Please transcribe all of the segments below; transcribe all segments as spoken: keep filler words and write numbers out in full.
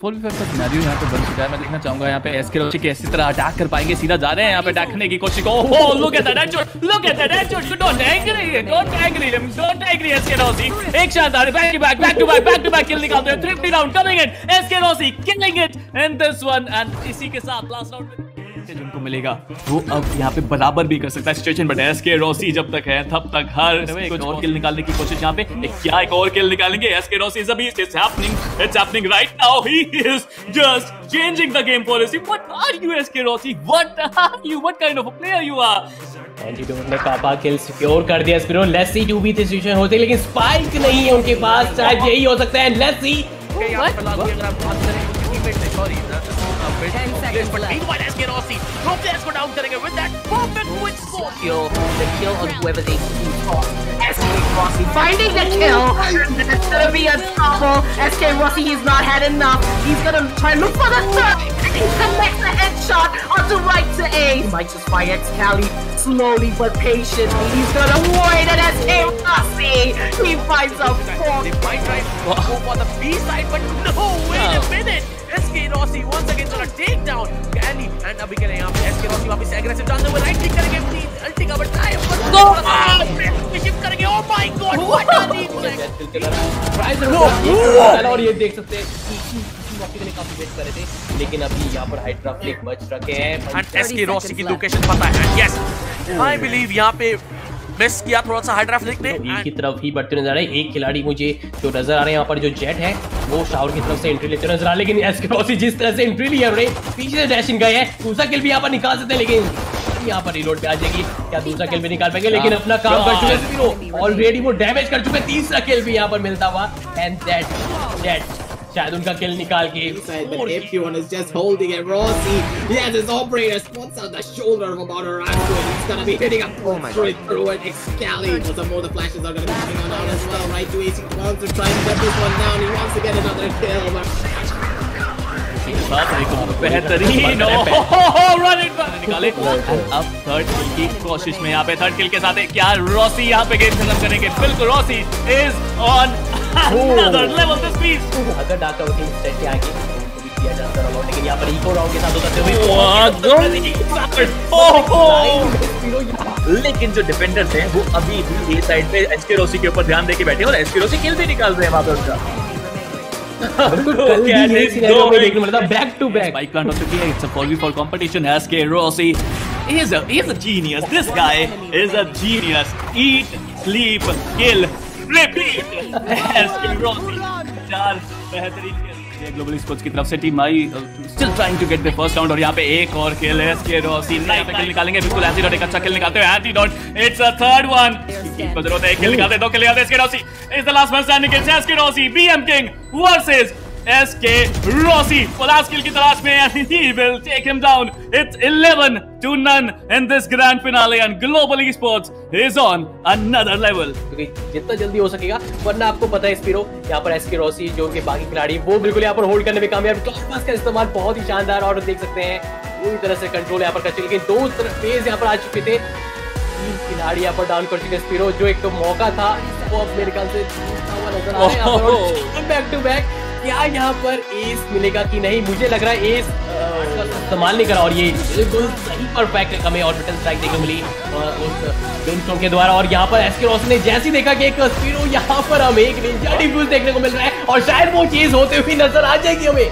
Full का scenario यहाँ पे बन चुका है। मैं देखना चाहूंगा यहाँ पे एसकेरोसी किस तरह अटैक कर पाएंगे। सीधा जा रहे हैं यहाँ पे अटैकने की कोशिश। ओहो look at that shot, look at that shot, you don't agree, don't agree, don't agree. SkRossi एक शानदार back to back back to back back to back kill निकालते हैं। Three round coming in, SkRossi killing it and this one and इसी के साथ last round जिनको मिलेगा वो अब यहाँ पे बराबर भी कर सकता है सिचुएशन। बट एसकेरोसी जब तक है तब तक हर कुछ और किल निकालने की कोशिश यहाँ पे। एक क्या एक और किल निकालेंगे SkRossi. It's happening, it's happening right now. He is just changing the game policy. What are you SkRossi, what are you, what kind of player you are. Altitude ने कापा किल सिक्योर कर दिया। एस्पिरो let's see to be situation होती है लेकिन spike नहीं है उनके पास। शायद यही हो सकता है। Let's see SkRossi SkRossi once again on a takedown Gally and abhi ke liye yahan pe SkRossi वापस aggressive डालने में right click करेंगे अपनी ulti का बताए पर shift करेंगे। oh my god what a replay। और ये देख सकते हैं मौके के लिए काफी वेट कर रहे थे लेकिन अभी यहाँ पर हाइड्रा फ्लिक बच रखे हैं। SkRossi की लोकेशन पता है। yes I believe यहाँ पे मिस किया थोड़ा सा हाइड्रा फ्लिक ने। वील की तरफ ही बढ़ते नजर आ रहे। एक खिलाड़ी मुझे जो नजर आ रहे हैं यहाँ पर जो जेट है वो शावर की तरफ से एंट्री लेते नजर आ रहे लेकिन एसकेरोसी जिस तरह से एंट्री लिया पीछे से डैशिंग गए हैं। दूसरा किल भी यहाँ पर निकाल सकते हैं लेकिन यहाँ पर रिलोड पे आ जाएगी। क्या दूसरा किल भी निकाल पाएंगे लेकिन अपना काम कर चुके हैं ऑलरेडी, वो डैमेज कर चुके। तीसरा किल भी यहाँ पर मिलता हुआ एंड दैट दैट शायद उनका किल निकाल के। Everyone is just holding it. Rossi, yes, his operator spots out the shoulder of about a round and he's gonna be hitting a point straight through it. Excalibur, some more the flashes are gonna be coming on out as well. Right to A C wants to try and get this one down. He wants to get another kill. बेहतरीन run it निकाले और अब third किल की कोशिश में यहाँ पे third किल के साथ है। क्या Rossi यहाँ पे गेम खत्म करेंगे? बिल्कुल, Rossi is on another level this piece। अगर डाक का वकील सेट के आगे उनको भी किया जाता है अलाउड लेकिन यहाँ पर इको राउंड के साथ होता है। लेकिन जो डिफेंडर्स हैं वो अभी भी ए साइड पे एसकेरोसी के ऊपर ध्यान देके बैठे और एसकेरोसी किल भी निकाल रहे हैं वहां पर उसका। Back to back bike plant हो चुकी है। It's a four v four competition. SkRossi is a is a genius. This guy is a genius. Eat sleep kill repeat. SkRossi चार बेहतरीन ग्लोबल स्पोर्ट्स की तरफ से team I still trying to get the first round और यहाँ पे एक और खेल है। एसकेरोसी नाइस किल निकालेंगे। बिल्कुल एंटी डॉट एक अच्छा किल निकालते हैं। Anti dot it's a third one. Kill बदल होता है, एक किल निकालते हैं, दो किल निकालते हैं। SkRossi is the last man standing. SkRossi BM king versus SkRossi last kill की तलाश में and he will take him down. It's eleven to none in this grand finale and Global Esports is on another level। क्योंकि जितना जल्दी हो सकेगा वरना आपको पता है स्पिरो यहाँ पर एसकेरोसी जो के बाकी खिलाड़ी वो बिल्कुल यहाँ पर होल्ड करने में कामयाब। क्लॉक पास का इस्तेमाल बहुत ही शानदार और देख सकते हैं पूरी तरह से कंट्रोल यहाँ पर कर चुके। दो फेज यहाँ पर आ चुके थे, तीन खिलाड़ी यहाँ पर डाउन कर चुके स्पिरो। जो एक तो मौका था वो अब मेरे ख्याल से नजर आ रहा है। बैक टू बैक क्या यहाँ पर एस मिलेगा कि नहीं? मुझे लग रहा है एस इस्तेमाल नहीं करा और ये बिल्कुल सही परफेक्ट हमें ऑर्बिटल स्ट्राइक देखने मिली उस के द्वारा। और यहाँ पर एसकेरोसी ने जैसे देखा कि एक स्पीरो यहाँ पर हमें एक निंजा डिफ्यूज देखने को मिल रहा है और शायद वो चीज होते हुए नजर आ जाएगी हमें।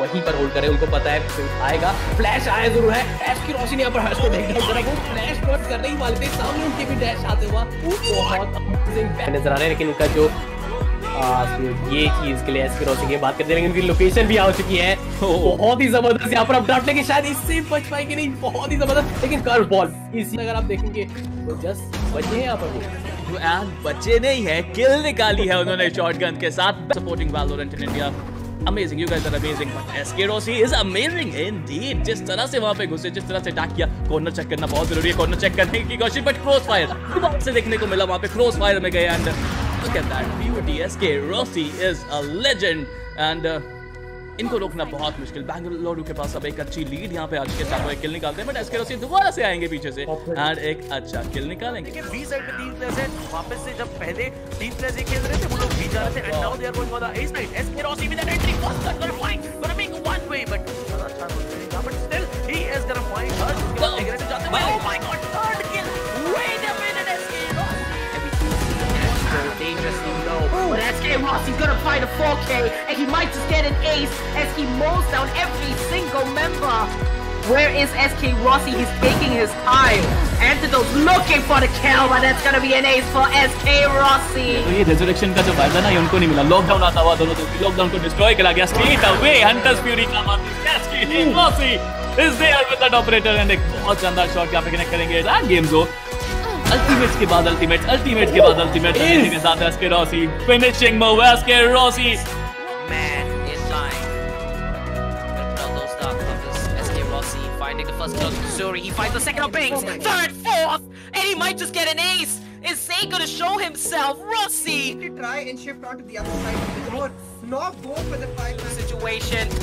वहीं पर होल्ड करें, उनको पता है आएगा फ्लैश, आया जरूर है। एसकेरोसी ने यहाँ पर हर्ष को देखना जरा वो फ्लैश नोट करने ही वाले थे, सामने उनके भी डैश आते हुआ नजर आ रहे हैं लेकिन उनका जो ये चीज के लिए एसकेरोसी की बात करते हैं लेकिन लोकेशन भी आ चुकी है। बहुत ही जबरदस्त यहाँ पर आप डाउट लेकिन शायद इससे बच पाएंगे नहीं। बहुत ही जबरदस्त लेकिन कर्व बॉल इसी अगर आप देखेंगे तो जस्ट बचे हैं यहाँ पर तो एंड बचे नहीं है। किल निकाली है उन्होंने शॉटगन के साथ। Supporting Valorant in India amazing, you guys are amazing but SkRossi is amazing indeed। जिस तरह से वहां पे घुसे, जिस तरह से अटैक किया, कॉर्नर चेक करना बहुत जरूरी है। कॉर्नर चेक करने की कोशिश बट क्रॉस फायर से देखने को मिला वहां पे। क्रॉस फायर में गए and look at that beauty। SkRossi is a legend and uh, इनको रोकना बहुत मुश्किल। बेंगलुरु के पास अब एक अच्छी लीड यहाँ पे आज के साथ किल निकालते हैं, बट एसकेरोसी दोबारा से आएंगे पीछे से और एक अच्छा किल निकालेंगे। बी साइड पे तीन प्लेयर्स हैं वापस से, जब पहले तीन प्लेयर्स ये खेल रहे थे वो लोग बी जा रहे थे and now they are going for the A side. SkRossi with an entry first shot gonna find gonna make one way but अच्छा गोल नहीं था, but still he is gonna find third उसके बाद एग्रेसिव जाते हैं। Oh my god third kill, wait a minute SkRossi interesting लो but SkRossi gonna find a four K and he might just get an ace as he mows down every single member. Where is SkRossi? He's taking his time. Antidote looking for the kill, but that's gonna be an ace for SkRossi. तो ये resurrection का जो vibe था ना ये उनको नहीं मिला। लॉकडाउन आता हुआ दोनों तो लॉकडाउन को डिस्ट्रॉय करा गया। स्ट्रेट अवे हंटर्स फ्यूरी का मारता है SkRossi is there with that operator and एक बहुत शानदार शॉट यहाँ पे कनेक्ट करेंगे। लास्ट गेम जो अल्टीमेट्स के बाद अल्टीमेट अल्टीमेट के बाद अल्टीमेट के साथ SkRossi finishing move. SkRossi finding the first kill, Zuri, he finds the second of Banks, third, fourth, and he might just get an ace. Is Zay gonna show himself? Rossi! To try and shift onto the other side of the road, not go for the five man situation.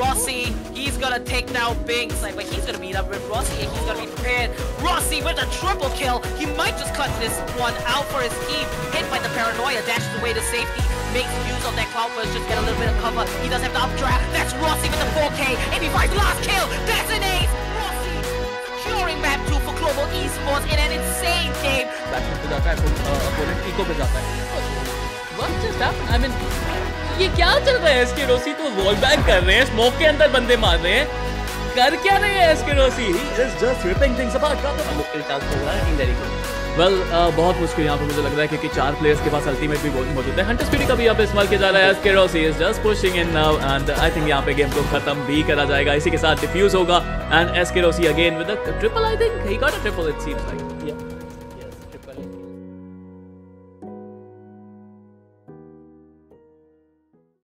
Rossi, he's gonna take down Banks, like, but he's gonna meet up with Rossi and he's gonna be prepared. Rossi with a triple kill, he might just cut this one out for his team. Hit by the paranoia, dashes away to safety. Makes use of that cloud burst, just get a little bit of cover. He does have the updraft. That's Rossi with the four K, and he finds last kill. That's an ace. Rossi securing map two for Global Esports in an insane game. Back to the attack, opponent eco pe jata hai. What just happened? I mean, ये क्या चल रहा है? SkRossi तो wall back कर रहे हैं, smoke के अंदर बंदे मार रहे हैं। कर क्या रहे हैं SkRossi? He is just ripping things apart. मुश्किल टास्क हो रहा है team Derico. Well well, uh, बहुत मुश्किल यहाँ पे मुझे लग रहा है क्योंकि चार प्लेयर्स के पास अल्टीमेट भी बहुत मौजूद है। हंटर स्पीडी का भी यहाँ पे इस्तेमाल किया जा रहा है। SkRossi is just pushing in now and I think यहाँ पे गेम को खत्म भी करा जाएगा। इसी के साथ डिफ्यूज होगा and SkRossi again with a triple I think he got a triple it seems like.